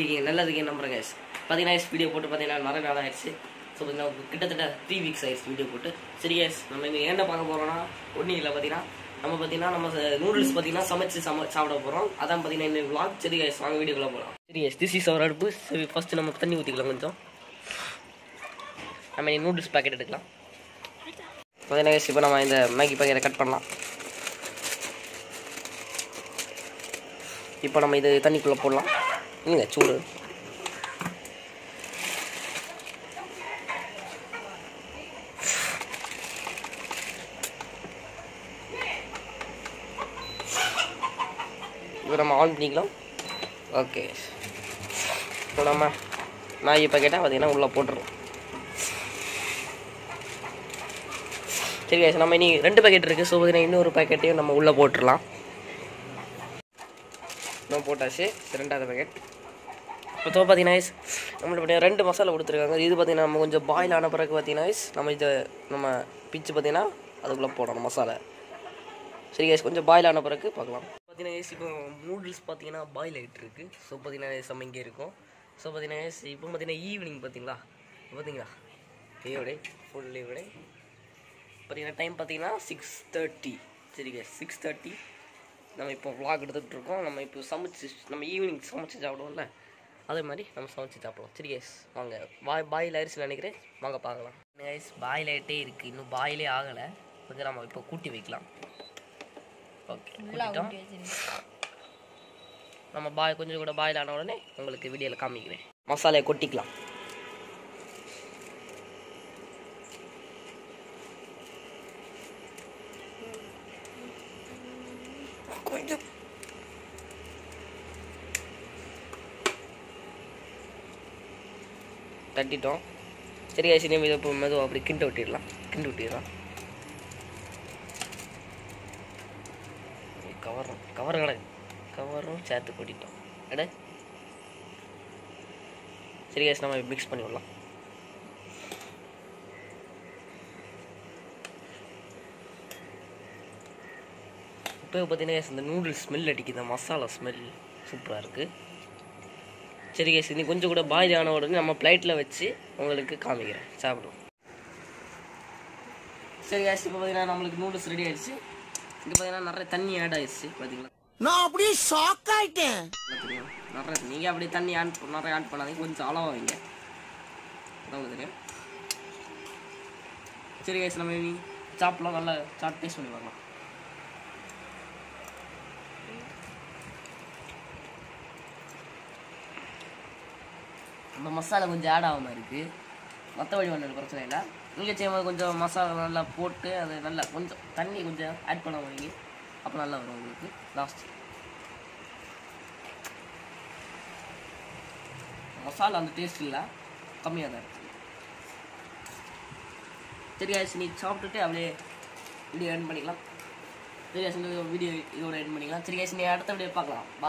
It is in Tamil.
இருக்கீங்க, நல்லா இருக்கீங்க நம்புறேன் கைஸ். பார்த்தீங்கன்னா கைஸ் வீடியோ போட்டு பார்த்தீங்கன்னா நிறைய நாள் ஆயிடுச்சு. ஸோ பார்த்தீங்கன்னா கிட்டத்தட்ட 3 weeks ஆயிடுச்சு வீடியோ போட்டு. சரி கைஸ், நம்ம இங்கே என்ன பார்க்க போகிறோம்னா ஒன்றும் இல்லை, பார்த்தீங்கன்னா நம்ம நூடுல்ஸ் பார்த்தீங்கன்னா சமைச்சு சாப்பிட போகிறோம். அதான் பார்த்தீங்கன்னா இந்த vlog. சரி கைஸ், வாங்க வீடியோக்குள்ளே போகலாம். சரி கைஸ், திஸ் இஸ் அவர் அடுப்பு. சரி ஃபஸ்ட்டு நம்ம தண்ணி ஊற்றிக்கலாம். கொஞ்சம் நம்ம இந்த நூடுல்ஸ் பேக்கெட் எடுக்கலாம். பார்த்தீங்கன்னா கைஸ், இப்போ நம்ம இந்த மேகி பேக்கெட்டை கட் பண்ணலாம். இப்போ நம்ம இது தண்ணிக்குள்ளே போடலாம். இல்லைங்க சூடு. இப்போ நம்ம ஆன் பண்ணிக்கலாம். ஓகே, இப்போ நம்ம மேகி பேக்கெட்டை பார்த்தீங்கன்னா உள்ளே போட்டுருவோம். சரி கைஸ், நம்ம இனி 2 பேக்கெட் இருக்குது. ஸோ பார்த்தீங்கன்னா இன்னொரு பேக்கெட்டையும் நம்ம உள்ளே போட்டுடலாம். நம்ம போட்டாச்சு 2வது பேக்கெட். இப்போ பார்த்தீங்கன்னா நம்மளுக்கு பார்த்தீங்கன்னா 2 மசாலா கொடுத்துருக்காங்க. இது பார்த்தீங்கன்னா நம்ம கொஞ்சம் பாயில் ஆன பிறகு பார்த்தீங்கன்னா நம்ம இதை நம்ம பிச்சு பார்த்தீங்கன்னா அதுக்குள்ளே போடணும் மசாலா. சரி கைஸ், கொஞ்சம் பாயில் ஆன பிறகு பார்க்கலாம். பார்த்தீங்கன்னா இப்போ நூடுல்ஸ் பார்த்தீங்கன்னா பாயில் ஆகிட்டு இருக்குது. ஸோ பார்த்தீங்கன்னா நம்ம இங்கே இருக்கும். ஸோ பார்த்தீங்கன்னா இப்போ பார்த்தீங்கன்னா ஈவினிங் பார்த்தீங்களா, பார்த்தீங்களா லீவோடே ஃபுல் லீவோடே பார்த்தீங்கன்னா டைம் பார்த்தீங்கன்னா 6:30. சரி கைஸ், 6:30 நம்ம இப்போ vlog எடுத்துகிட்ருக்கோம். நம்ம இப்போ சமைச்சு நம்ம ஈவினிங் சமைச்சு சாப்பிடுவோம்ல, அதே மாதிரி நம்ம சமைச்சு சாப்பிடுவோம். சரி கைஸ், வாங்க. பாயில் ஆயிடுச்சுன்னு நினைக்கிறேன், வாங்க பார்க்கலாம். கைஸ், பாயில் ஆகிட்டே இருக்குது, இன்னும் பாயிலே ஆகலை. ஓகே, நம்ம இப்போ கூட்டி வைக்கலாம். ஓகே, கூட்டிட்டோம். நம்ம கொஞ்சம் கூட பாயில் ஆன உடனே உங்களுக்கு வீடியோவில் காமிக்கிறேன். மசாலையை கொட்டிக்கலாம். தட்டிட்டோம். சரி கைஸ், இனிமேல் இப்போ மெதுவாக அப்படி கிண்டு விட்டிடலாம். கவரும் சேர்த்து கொட்டிட்டோம். அட சரி கைஸ், நம்ம மிக்ஸ் பண்ணி விடலாம். இப்போ பார்த்தீங்கன்னா இந்த நூடுல்ஸ் ஸ்மெல் அடிக்குது, மசாலா ஸ்மெல் சூப்பராக இருக்குது. சரி கைஸ், இன்னும் கொஞ்சம் கூட பாயில் ஆன உடனே நம்ம பிளேட்டில் வச்சு உங்களுக்கு காமிக்கிறேன், சாப்பிடுவோம். சரி கைஸ், இப்போ பார்த்தீங்கன்னா நம்மளுக்கு நூடுல்ஸ் ரெடி ஆயிடுச்சு. இப்போ பார்த்தீங்கன்னா நிறைய தண்ணி ஆட் ஆயிடுச்சு. பார்த்தீங்களா, நான் அப்படியே ஷாக் ஆகிட்டேன். நிறைய நீங்கள் அப்படியே தண்ணி நிறைய ஆட் பண்ணாதீங்க, கொஞ்சம் அளவாக வைங்க, உங்களுக்கு தெரியும். சரி கைஸ், நம்ம சாப்பிட்லாம். நல்லா டேஸ்ட் பண்ணி பார்க்கலாம். நம்ம மசாலா கொஞ்சம் ஆட் ஆகாமல் இருக்குது, மற்றபடி ஒன்றும் பிரச்சனை இல்லை. நீங்கள் செய்யும்போது கொஞ்சம் மசாலா நல்லா போட்டு அது நல்லா கொஞ்சம் தண்ணி கொஞ்சம் ஆட் பண்ண முடியுங்க, அப்போ நல்லா வரும் உங்களுக்கு லாஸ்ட். மசாலா அந்த டேஸ்ட் இல்லை, கம்மியாக தான் இருக்குது. தெரியாச்சு, நீ சாப்பிட்டுட்டு அப்படியே வீடியோ எண்ட் பண்ணிக்கலாம். தெரியாச்சு, வீடியோ இதோட எண்ட் பண்ணிக்கலாம். தெரியாச்சு, நீ அடுத்த வீடியோ பார்க்கலாம்.